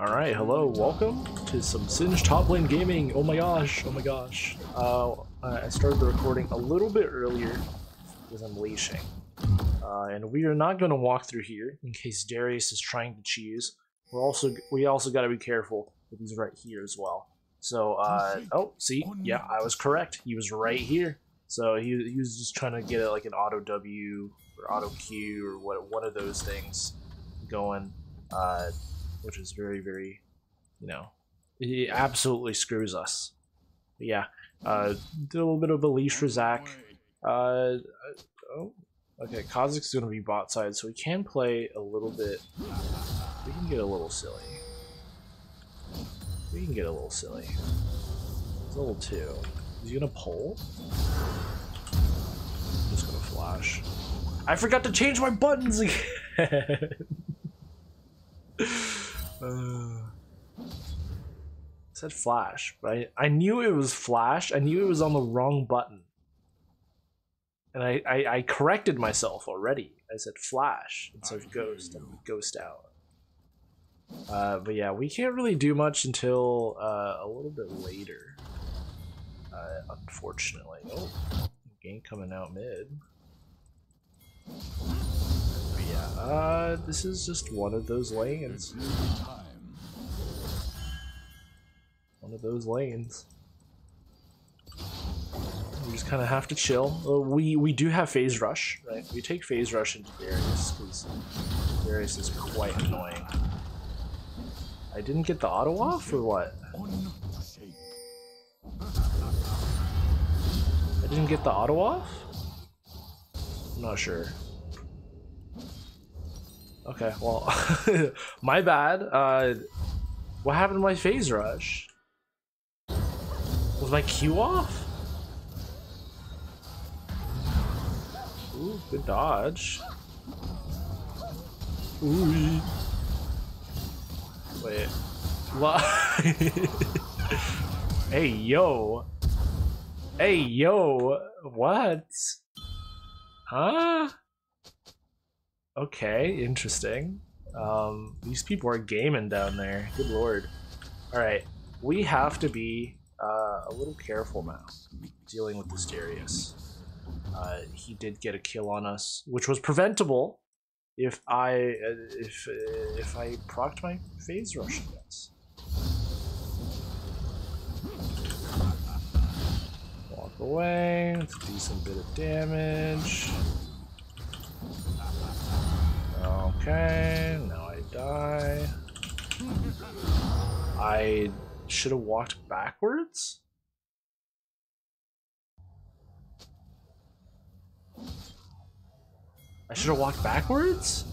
Alright, hello, welcome to some Singed top lane gaming. Oh my gosh, oh my gosh. I started the recording a little bit earlier because I'm leashing. And we are not going to walk through here in case Darius is trying to cheese. We also got to be careful that he's right here as well. So, oh, see, yeah, I was correct. He was right here. So he was just trying to get like an auto W or auto Q or one of those things going. Which is very, very, you know, he absolutely screws us. But yeah, did a little bit of a leash for Zach. Oh, okay, Kha'zix is going to be bot side, so we can play a little bit. We can get a little silly. We can get a little silly. It's level 2. Is he going to pull? I'm just going to flash. I forgot to change my buttons again! It said flash, but I knew it was flash. I knew it was on the wrong button, and I corrected myself already. I said flash instead of ghost, and ghost out. But yeah, we can't really do much until a little bit later, unfortunately. Oh, game coming out mid. Yeah, this is just one of those lanes. One of those lanes. We just kind of have to chill. We do have phase rush, right? We take phase rush into Darius, because Darius is quite annoying. I didn't get the auto off, or what? I didn't get the auto off? I'm not sure. Okay, well, my bad. What happened to my phase rush? Was my Q off? Ooh, good dodge. Ooh. Wait. What? Hey, yo. Hey, yo. What? Huh? Okay, interesting. These people are gaming down there. Good lord. Alright, we have to be a little careful now dealing with this Darius. He did get a kill on us, which was preventable if I procced my phase rush against. Walk away, that's a decent bit of damage. Okay, now I die. I should have walked backwards? I should have walked backwards?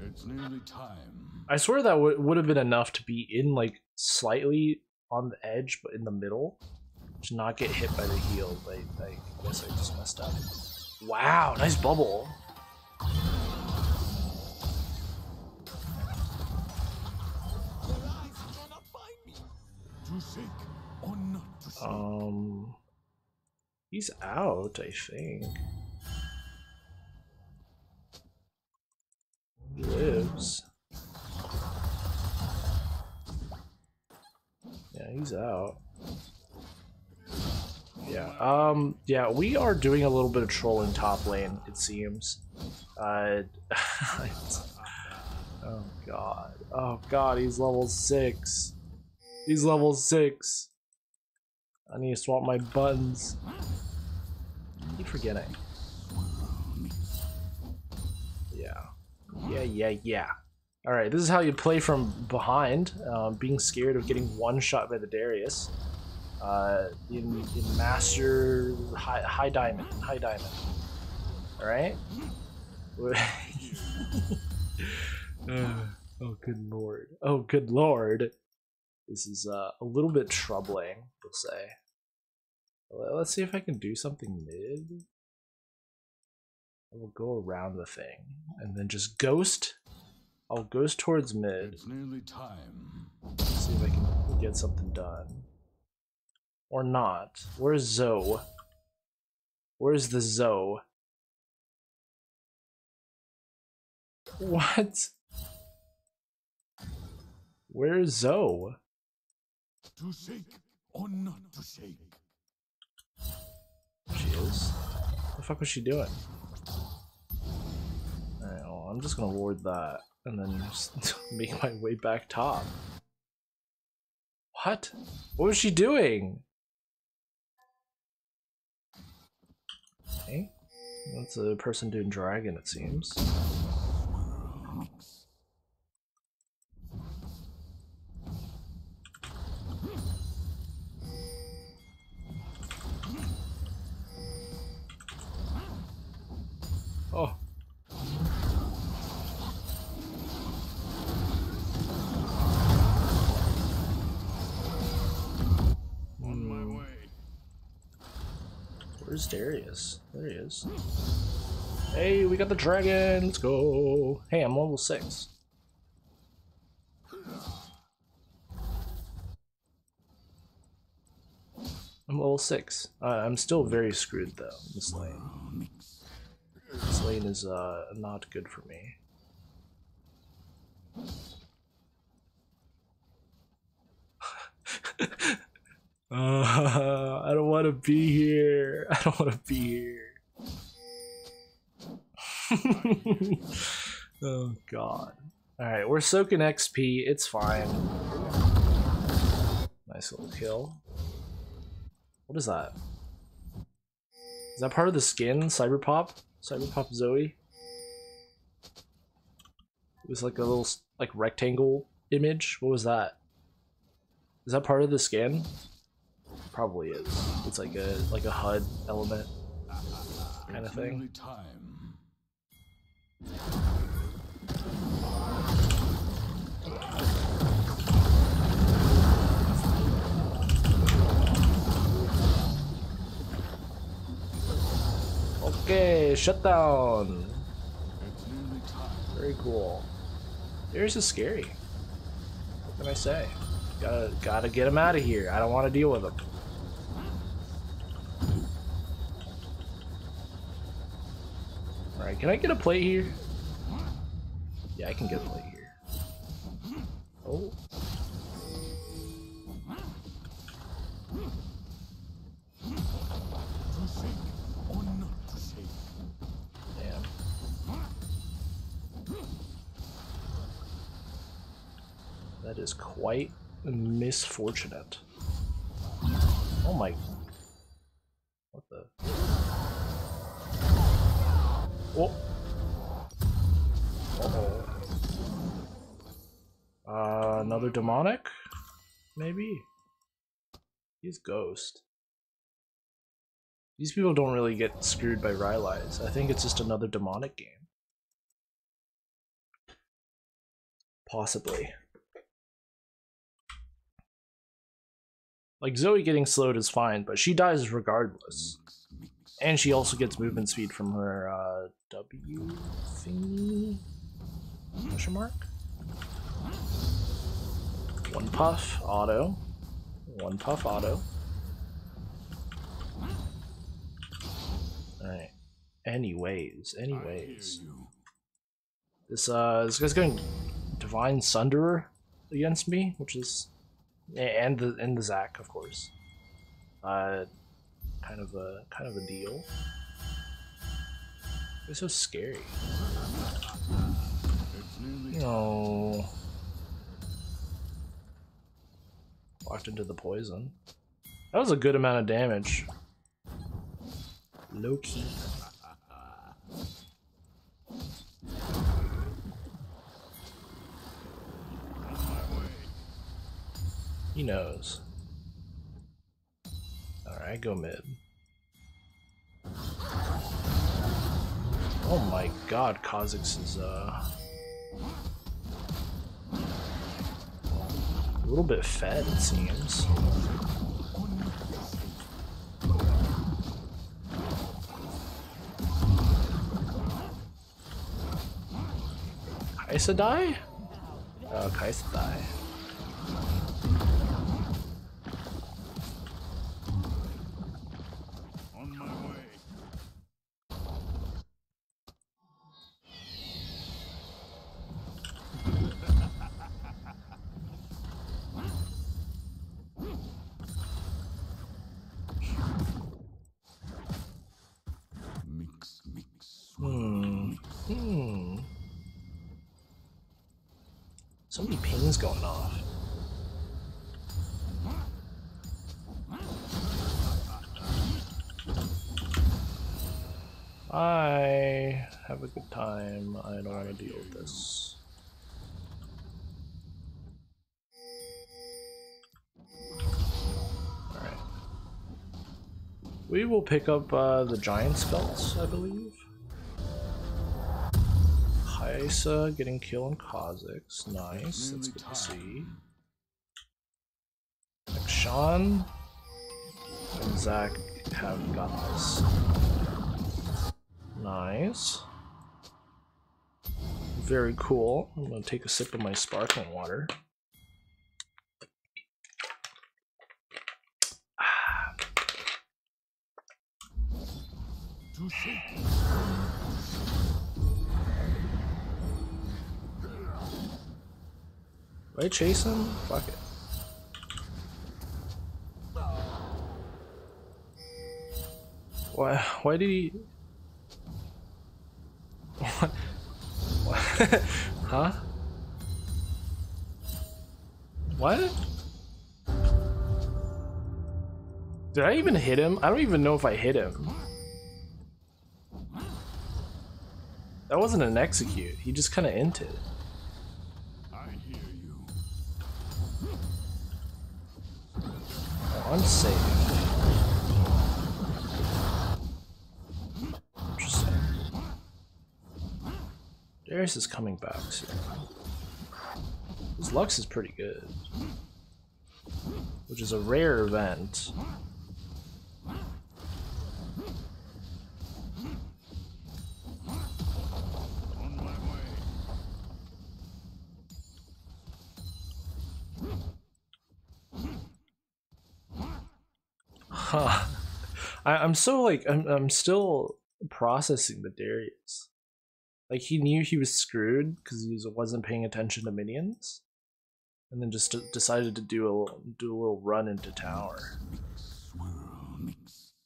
It's nearly time. I swear that would have been enough to be in, like, slightly on the edge, but in the middle. To not get hit by the heel, but I guess I just messed up. Wow, nice bubble. He's out, I think. He lives. Yeah, he's out. Yeah, yeah, we are doing a little bit of trolling top lane, it seems. Oh god. Oh god, he's level 6. He's level 6. I need to swap my buttons. I keep forgetting. Yeah. Yeah, yeah, yeah. Alright, this is how you play from behind. Being scared of getting one shot by the Darius. In master high diamond. Alright? Oh good lord. Oh good lord. This is a little bit troubling, we'll say. Let's see if I can do something mid. I will go around the thing and then just ghost. I'll ghost towards mid. It's nearly time. Let's see if I can get something done. Or not. Where's Zoe? Where's the Zoe? What? Where's Zoe? To shake or not to shake. She is. What the fuck was she doing? Alright, well, I'm just gonna ward that and then just make my way back top. What? What was she doing? Okay. That's a person doing dragon, it seems. Oh. On my way. Where's Darius? There he is. Hey, we got the dragon. Let's go. Hey, I'm level 6. I'm level 6. I'm still very screwed though. This lane. This lane is not good for me. I don't want to be here. I don't want to be here. Oh god. Alright, we're soaking XP. It's fine. Nice little kill. What is that? Is that part of the skin? Cyberpunk? Cyberpunk Zoe. It was like a little like rectangle image. What was that? Is that part of the skin? Probably is. It's like a HUD element kind of thing. Okay, shut down. Very cool. Darius is scary. What can I say? Gotta get him out of here. I don't want to deal with him. All right, can I get a plate here? Yeah, I can get a plate here. Oh. That is quite misfortunate. Oh my. What the? Oh. Uh-oh. Another demonic? Maybe? He's ghost. These people don't really get screwed by Rylai's. I think it's just another demonic game. Possibly. Like, Zoe getting slowed is fine, but she dies regardless. And she also gets movement speed from her, W thingy? Question mark? One puff, auto. One puff, auto. Alright. Anyways. This guy's going Divine Sunderer against me, which is... And the Zac, of course. Kind of a deal. It's so scary. No. Locked into the poison. That was a good amount of damage. Low key. He knows. Alright, go mid. Oh my god, Kha'zix is a little bit fed, it seems. Kai'Sa die? Oh, Kai'Sa die. So many pings going off. I have a good time. I don't want to deal with this. Alright. We will pick up the giant skulls, I believe. Kai'Sa getting killed on Kha'zix. Nice, that's good to see. Akshan and Zach have got this. Nice. Very cool. I'm gonna take a sip of my sparkling water. Ah. Do I chase him? Fuck it. Why did he... What? What? Huh? What? Did I even hit him? I don't even know if I hit him. That wasn't an execute. He just kind of inted. I hear you. Oh, I'm safe. Darius is coming back soon. His Lux is pretty good, which is a rare event. On my way. Huh. I'm so like I'm still processing the Darius. Like, he knew he was screwed because he wasn't paying attention to minions, and then just decided to do a little run into tower.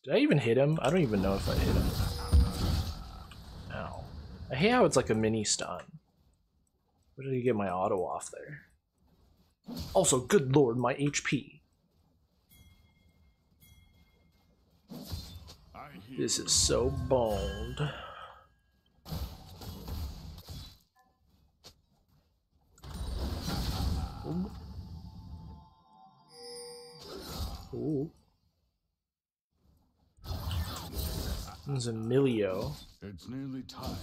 Did I even hit him? I don't even know if I hit him. Ow. I hate how it's like a mini stun. Where did he get my auto off there? Also, good lord, my HP. This is so boned. Ooh. There's a Milio. It's nearly time.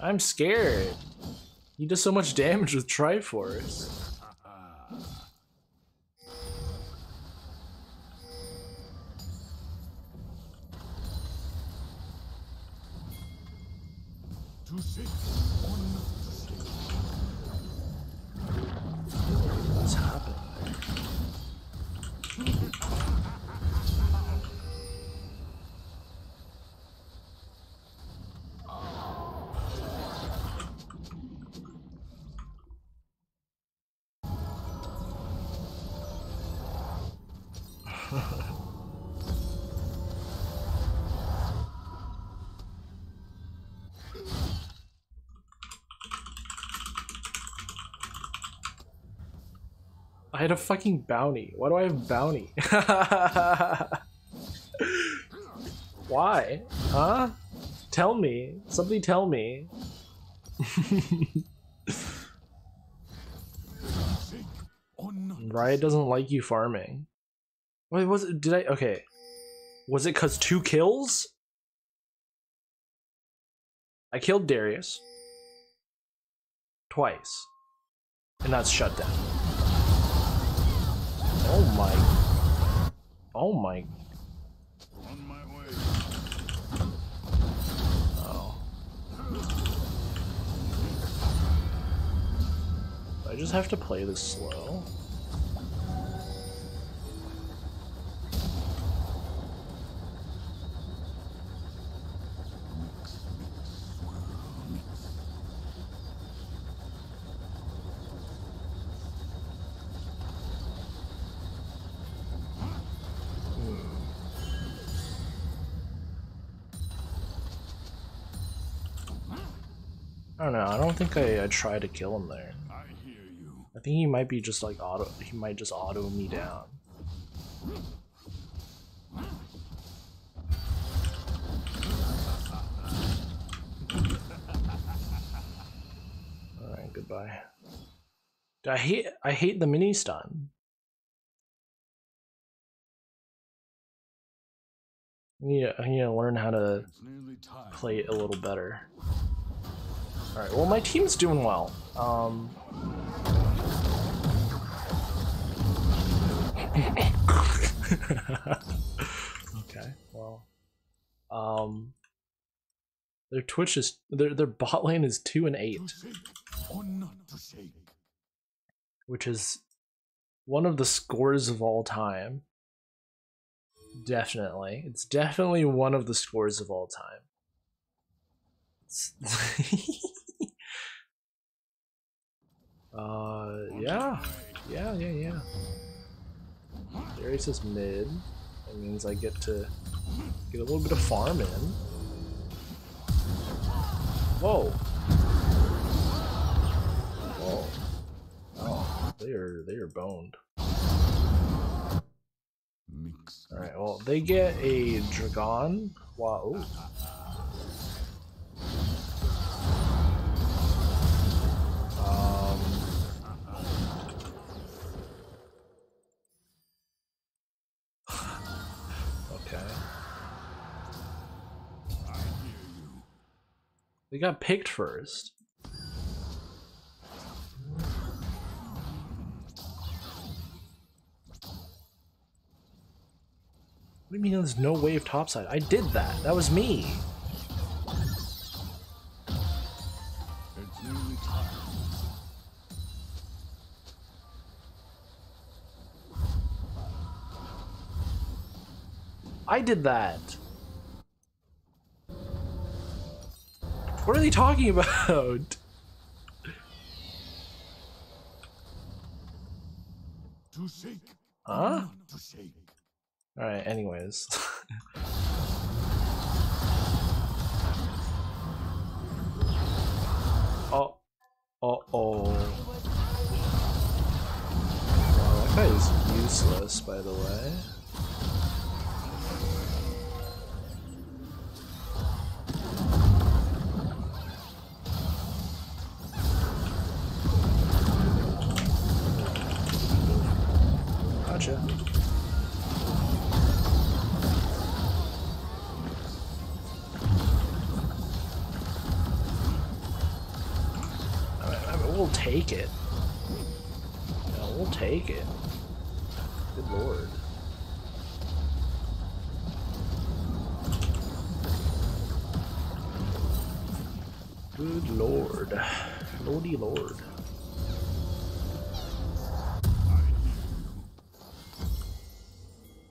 I'm scared. He does so much damage with Triforce. What's happening? I had a fucking bounty. Why do I have bounty? Why? Huh? Tell me. Somebody tell me. Riot doesn't like you farming. Wait, was it? Did I? Okay. Was it because 2 kills? I killed Darius. Twice. And that's shut down. Oh my. Oh my. On my way. Oh. I just have to play this slow. I don't know, I don't think I tried to kill him there. I think he might be just like auto, he might just auto me down. Alright, goodbye. I hate the mini stun. Yeah, I need to learn how to play it a little better. Alright, well my team's doing well. Okay, well. Their Twitch is their bot lane is 2 and 8. Which is one of the scores of all time. Definitely. It's definitely one of the scores of all time. Yeah. Darius is mid. That means I get to get a little bit of farm in. Whoa. Whoa. Oh, they are boned. Alright, well, they get a Dragon. Wow. Ooh. Okay. They got picked first. What do you mean there's no wave topside? I did that! That was me! I did that! What are they talking about? Huh? Alright, anyways. Oh. Uh-oh. Wow, that guy is useless, by the way. Gotcha. We'll take it. Yeah, we'll take it. Good lord. Good lord. Lordy lord.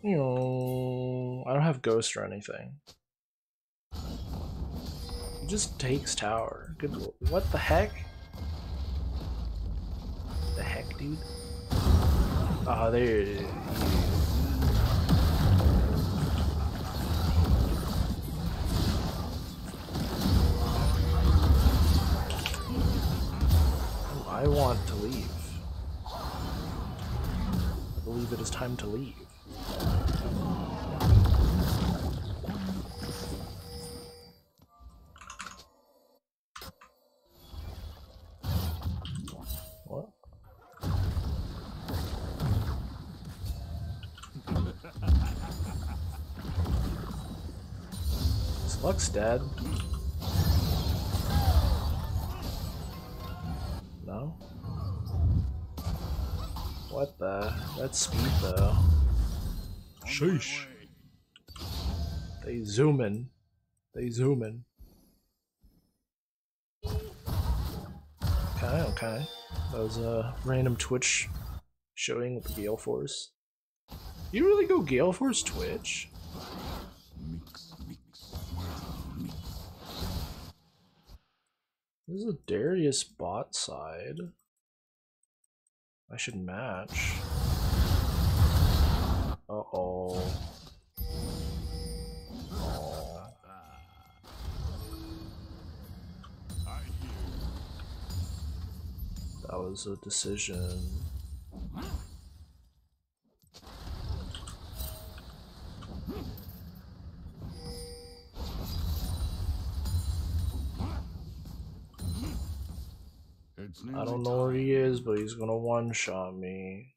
You know, I don't have ghost or anything. It just takes tower. Good lord. What the heck? The heck, dude? Ah, there it is. Ooh, I want to leave. I believe it is time to leave. Lux dead. No? What the? That's speed though. Sheesh. They zoom in. They zoom in. Okay, okay. That was a random Twitch showing with the Gale Force. You really go Gale Force Twitch? This is a Darius bot side. I should match. Uh-oh. Oh. That was a decision. I don't know where he is, but he's gonna one-shot me.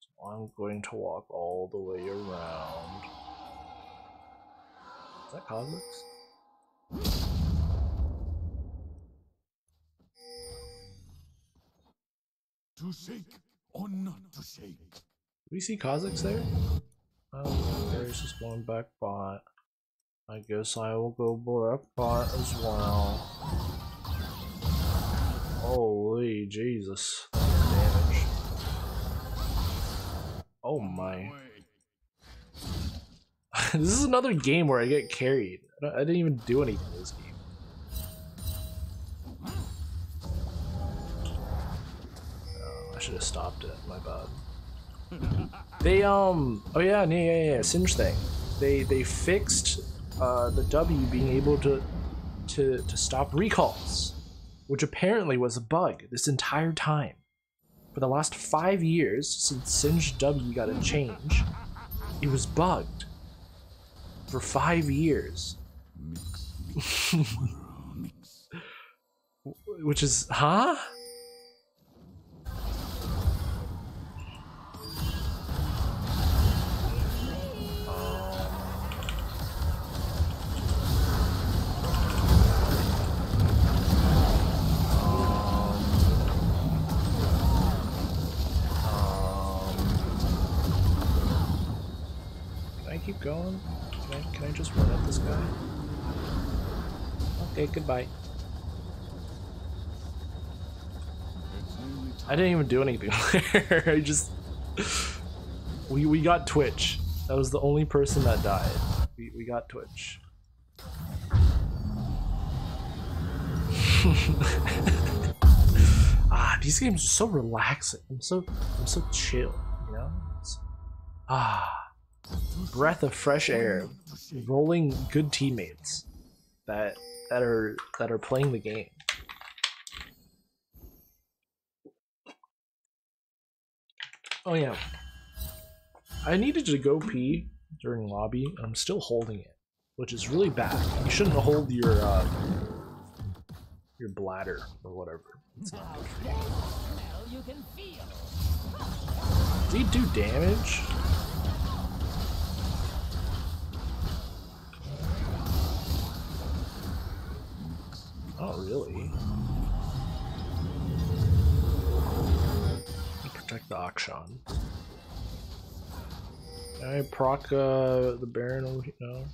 So I'm going to walk all the way around. Is that Kha'zix? To shake or not to shake. Do we see Kha'zix there? Darius is going back bot. I guess I will go blow up bot as well. Holy Jesus, damage. Oh my. This is another game where I get carried. I didn't even do anything in this game. Oh, I should have stopped it, my bad. They, oh yeah, Singed thing. They fixed the W being able to stop recalls, which apparently was a bug this entire time. For the last 5 years since Singed W got a change, it was bugged. For 5 years. Which is, huh? Keep going. Can I just run at this guy? Okay, goodbye. I didn't even do anything there. I just we got Twitch. That was the only person that died. We got Twitch. These games are so relaxing. I'm so chill, you know? Breath of fresh air, rolling good teammates that are playing the game. Oh yeah, I needed to go pee during lobby, and I'm still holding it, which is really bad. You shouldn't hold your bladder or whatever. It's not good for you. Did he do damage? Not really. Protect the Akshan. Can I proc the Baron over here? No.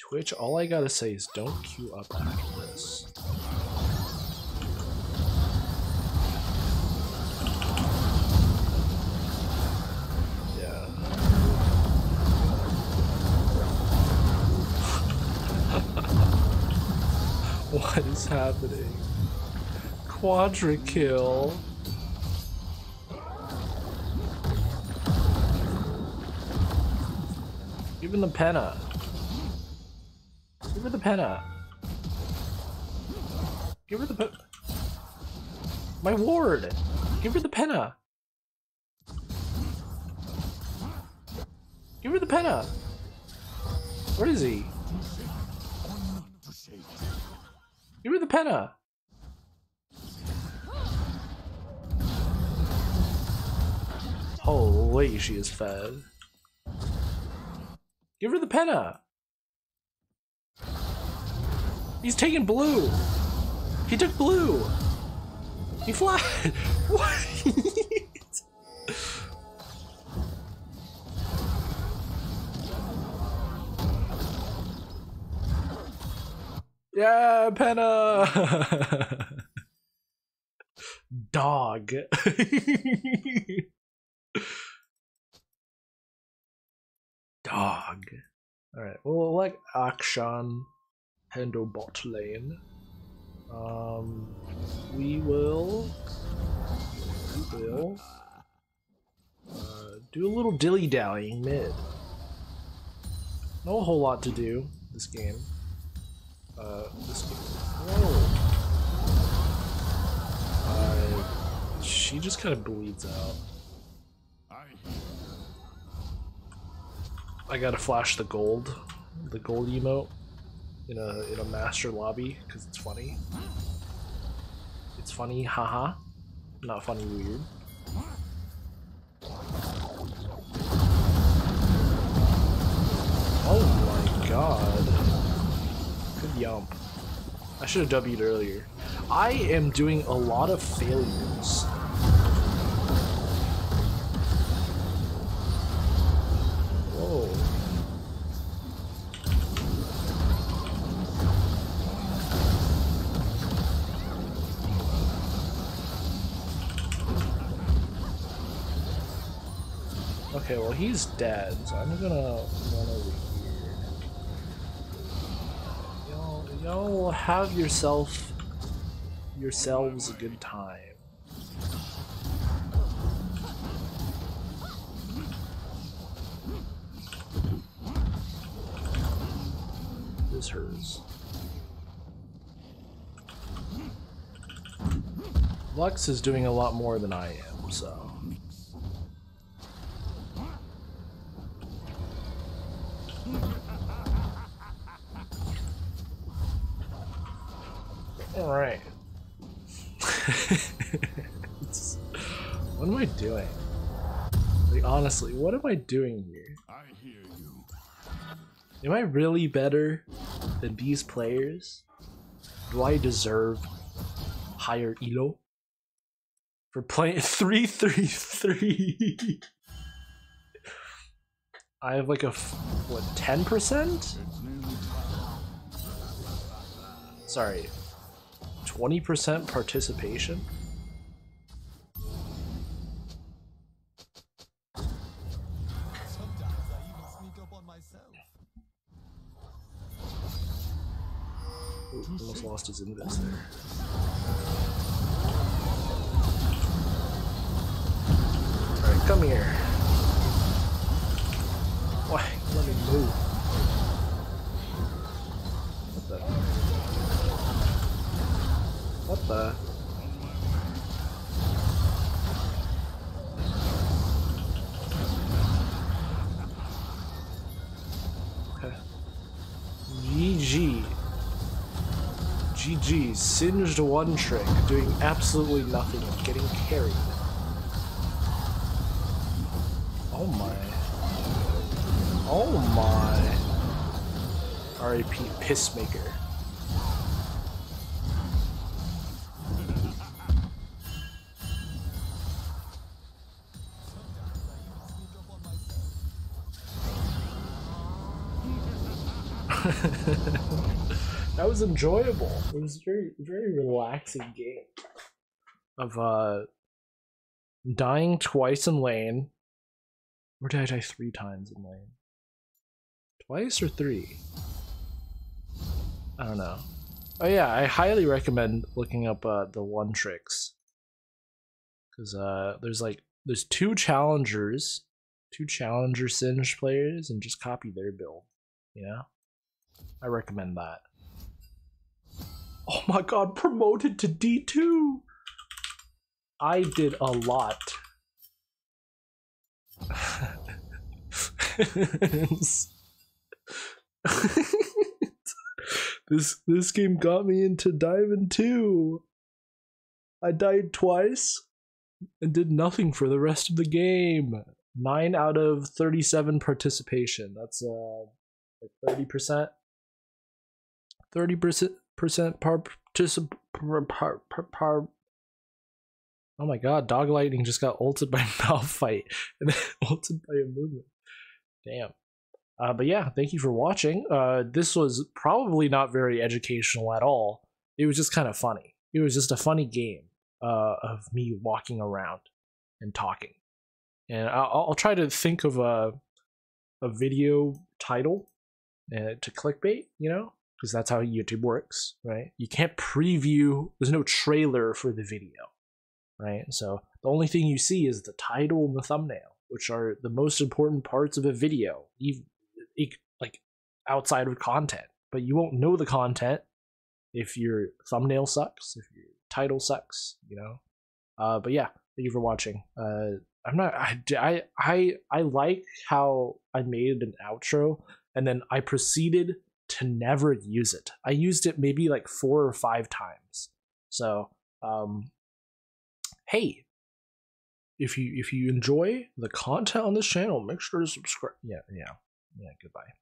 Twitch, all I gotta say is don't queue up after this. What is happening? Quadra kill. Give him the penna. Give her the penna. Give her the penna. My ward. Give her the penna. Give her the penna. Where is he? Give me the penna! Holy, she is fed. Give her the penna! He's taking blue! He took blue! He flied! What? Yeah, penna. Dog. Dog. Alright, well, like Akshan handle bot lane. We will do a little dilly-dallying mid. Not a whole lot to do this game. Whoa! she just kind of bleeds out. I gotta flash the gold emote in a master lobby because it's funny. It's funny, haha. Not funny, weird. Oh my god. Good yump. I should have W'd earlier. I am doing a lot of failures. Okay, well he's dead, so I'm gonna run over here. Y'all have yourselves a good time. This hers. Lux is doing a lot more than I am, so. Alright. What am I doing? Like, honestly, what am I doing here? I hear you. Am I really better than these players? Do I deserve higher elo? For playing 333? I have like a, what, 10%? Sorry. 20% participation? Sometimes I even sneak up on myself. Ooh, almost lost his invest there. Alright, come here. Why? Let me move. What the? What the? Okay. GG. GG. Singed one trick, doing absolutely nothing, getting carried. Oh my. Oh my. R.I.P. Pissmaker. That was enjoyable. It was a very relaxing game of dying twice in lane. Or did I die 3 times in lane? Twice or 3? I don't know. Oh yeah, I highly recommend looking up the one tricks, because there's 2 challenger Singed players, and just copy their build. You know? I recommend that. Oh my god, promoted to D2! I did a lot. This game got me into Diamond 2. I died twice and did nothing for the rest of the game. 9 out of 37 participation. That's like 30%. 30% Oh my god, Dog Lightning just got ulted by Malphite and then ulted by a movement. Damn. But yeah, thank you for watching. This was probably not very educational at all. It was just kind of funny. It was just a funny game of me walking around and talking. And I'll try to think of a video title to clickbait, you know? Because that's how YouTube works, right? You can't preview, there's no trailer for the video, right? So the only thing you see is the title and the thumbnail, which are the most important parts of a video, even like outside of content. But you won't know the content if your thumbnail sucks, if your title sucks, you know? But yeah, Thank you for watching. I like how I made an outro and then I proceeded to never use it. I used it maybe like 4 or 5 times. So, hey, if you enjoy the content on this channel, make sure to subscribe. Yeah. Goodbye.